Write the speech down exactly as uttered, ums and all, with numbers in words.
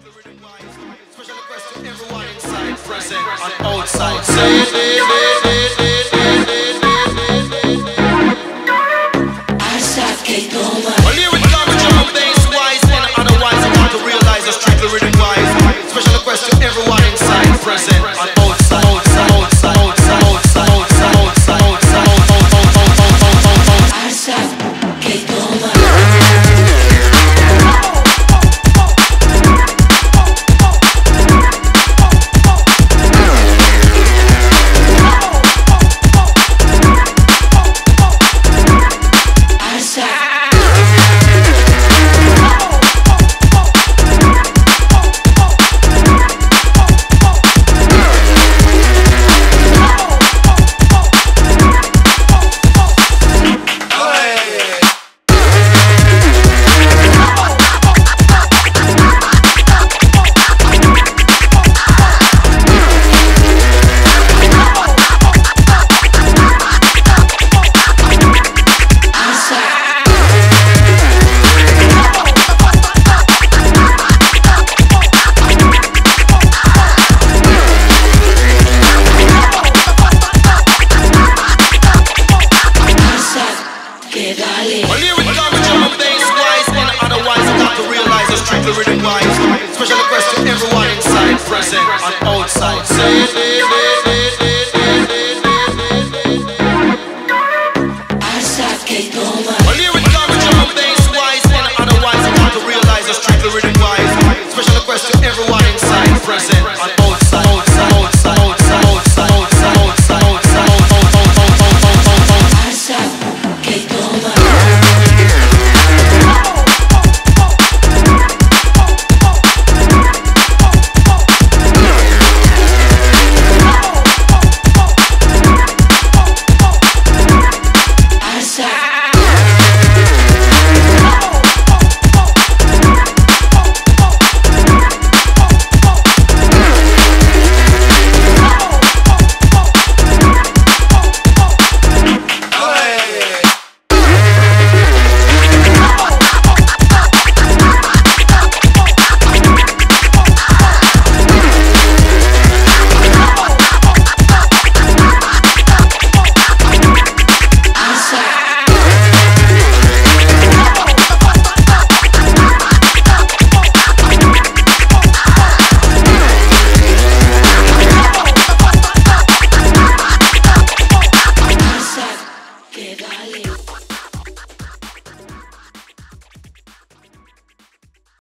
Special request to everyone inside, present and outside.